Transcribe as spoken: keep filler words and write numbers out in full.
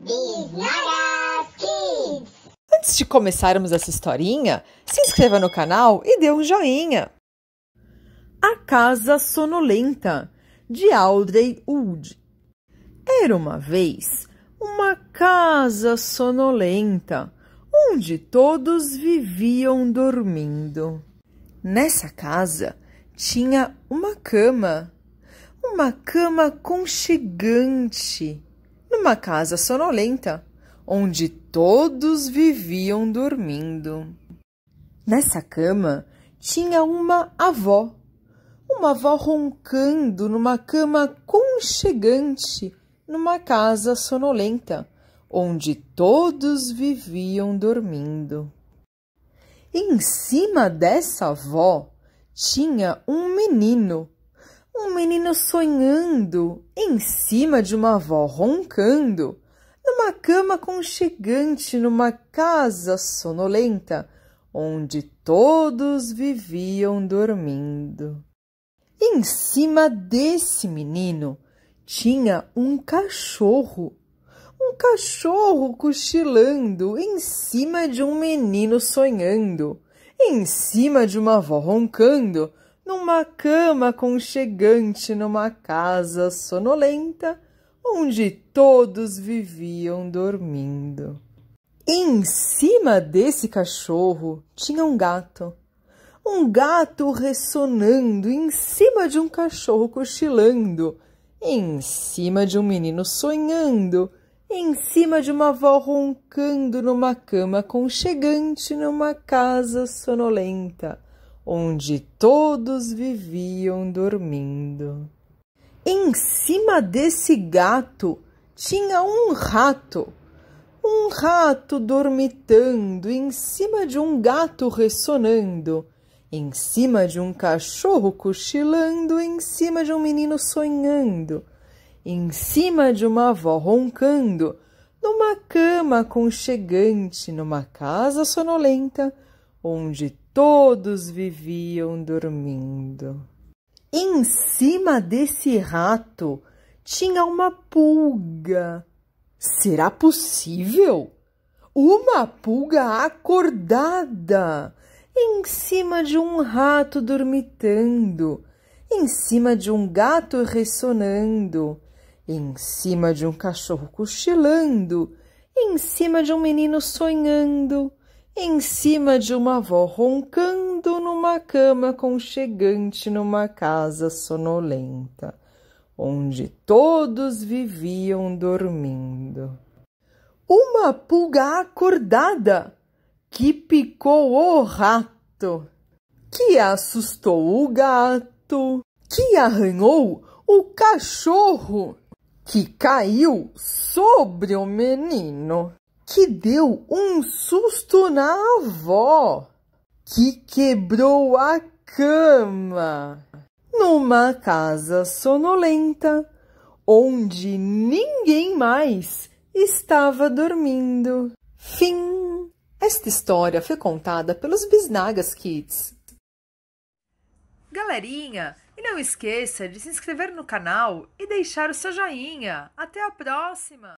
Bisnagas Kids! Antes de começarmos essa historinha, se inscreva no canal e dê um joinha! A Casa Sonolenta, de Audrey Wood. Era uma vez uma casa sonolenta, onde todos viviam dormindo. Nessa casa tinha uma cama, uma cama aconchegante, numa casa sonolenta, onde todos viviam dormindo. Nessa cama tinha uma avó, uma avó roncando numa cama aconchegante, numa casa sonolenta, onde todos viviam dormindo. Em cima dessa avó tinha um menino, um menino sonhando em cima de uma avó roncando, numa cama aconchegante, numa casa sonolenta, onde todos viviam dormindo. Em cima desse menino tinha um cachorro, um cachorro cochilando em cima de um menino sonhando, em cima de uma avó roncando, numa cama aconchegante, numa casa sonolenta, onde todos viviam dormindo. Em cima desse cachorro tinha um gato, um gato ressonando em cima de um cachorro cochilando, em cima de um menino sonhando, em cima de uma avó roncando numa cama aconchegante, numa casa sonolenta, onde todos viviam dormindo. Em cima desse gato tinha um rato, um rato dormitando em cima de um gato ressonando, em cima de um cachorro cochilando, em cima de um menino sonhando, em cima de uma avó roncando, numa cama aconchegante, numa casa sonolenta, onde todos viviam dormindo. Em cima desse rato tinha uma pulga. Será possível? Uma pulga acordada! Em cima de um rato dormitando, em cima de um gato ressonando, em cima de um cachorro cochilando, em cima de um menino sonhando, em cima de uma avó roncando numa cama aconchegante, numa casa sonolenta, onde todos viviam dormindo. Uma pulga acordada que picou o rato, que assustou o gato, que arranhou o cachorro, que caiu sobre o menino, que deu um susto na avó, que quebrou a cama, numa casa sonolenta, onde ninguém mais estava dormindo. Fim. Esta história foi contada pelos Bisnagas Kids. Galerinha, e não esqueça de se inscrever no canal e deixar o seu joinha. Até a próxima!